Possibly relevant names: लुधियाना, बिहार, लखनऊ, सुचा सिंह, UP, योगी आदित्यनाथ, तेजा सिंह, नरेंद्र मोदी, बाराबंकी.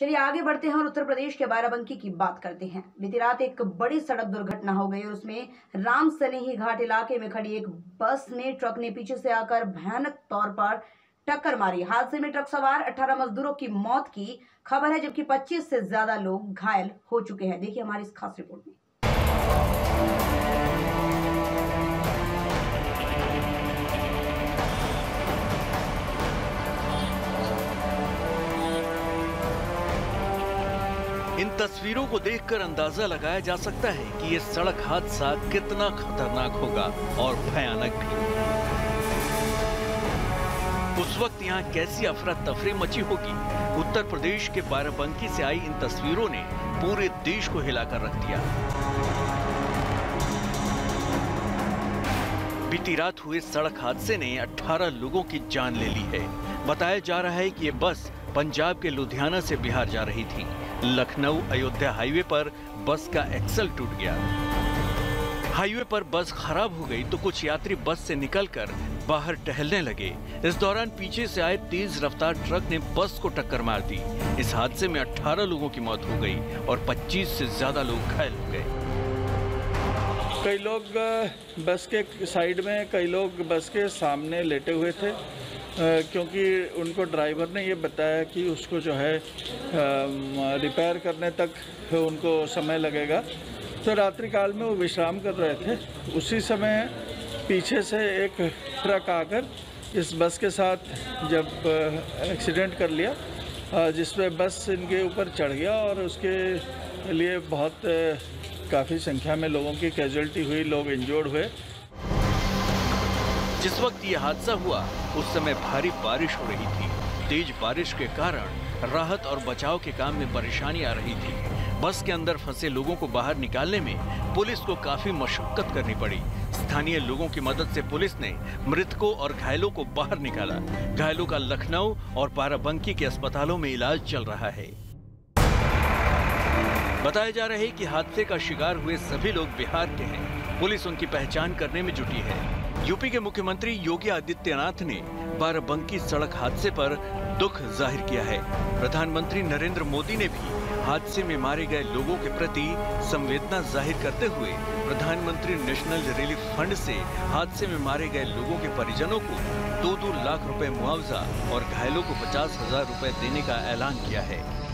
चलिए आगे बढ़ते हैं और उत्तर प्रदेश के बाराबंकी की बात करते हैं। बीती रात एक बड़ी सड़क दुर्घटना हो गई और उसमें राम सनेही घाट इलाके में खड़ी एक बस में ट्रक ने पीछे से आकर भयानक तौर पर टक्कर मारी। हादसे में ट्रक सवार 18 मजदूरों की मौत की खबर है, जबकि 25 से ज्यादा लोग घायल हो चुके हैं। देखिए हमारी इस खास रिपोर्ट में। इन तस्वीरों को देखकर अंदाजा लगाया जा सकता है कि ये सड़क हादसा कितना खतरनाक होगा और भयानक भी। उस वक्त यहाँ कैसी अफरा तफरी मची होगी। उत्तर प्रदेश के बाराबंकी से आई इन तस्वीरों ने पूरे देश को हिलाकर रख दिया। बीती रात हुए सड़क हादसे ने 18 लोगों की जान ले ली है। बताया जा रहा है कि ये बस पंजाब के लुधियाना से बिहार जा रही थी। लखनऊ अयोध्या हाईवे पर बस का एक्सल टूट गया। हाईवे पर बस खराब हो गई तो कुछ यात्री बस से निकलकर बाहर टहलने लगे। इस दौरान पीछे से आए तेज रफ्तार ट्रक ने बस को टक्कर मार दी। इस हादसे में 18 लोगों की मौत हो गई और 25 से ज्यादा लोग घायल हो गए। कई लोग बस के साइड में, कई लोग बस के सामने लेटे हुए थे, क्योंकि उनको ड्राइवर ने ये बताया कि उसको जो है रिपेयर करने तक उनको समय लगेगा, तो रात्रि काल में वो विश्राम कर रहे थे। उसी समय पीछे से एक ट्रक आकर इस बस के साथ जब एक्सीडेंट कर लिया, जिसमें बस इनके ऊपर चढ़ गया और उसके लिए बहुत काफ़ी संख्या में लोगों की कैजुअल्टी हुई, लोग इंजर्ड हुए। जिस वक्त ये हादसा हुआ उस समय भारी बारिश हो रही थी। तेज बारिश के कारण राहत और बचाव के काम में परेशानी आ रही थी। बस के अंदर फंसे लोगों को बाहर निकालने में पुलिस को काफी मशक्कत करनी पड़ी। स्थानीय लोगों की मदद से पुलिस ने मृतकों और घायलों को बाहर निकाला। घायलों का लखनऊ और बाराबंकी के अस्पतालों में इलाज चल रहा है। बताया जा रहा है कि हादसे का शिकार हुए सभी लोग बिहार के हैं। पुलिस उनकी पहचान करने में जुटी है। यूपी के मुख्यमंत्री योगी आदित्यनाथ ने बाराबंकी सड़क हादसे पर दुख जाहिर किया है। प्रधानमंत्री नरेंद्र मोदी ने भी हादसे में मारे गए लोगों के प्रति संवेदना जाहिर करते हुए प्रधानमंत्री नेशनल रिलीफ फंड से हादसे में मारे गए लोगों के परिजनों को 2-2 लाख रुपए मुआवजा और घायलों को 50,000 रुपए देने का ऐलान किया है।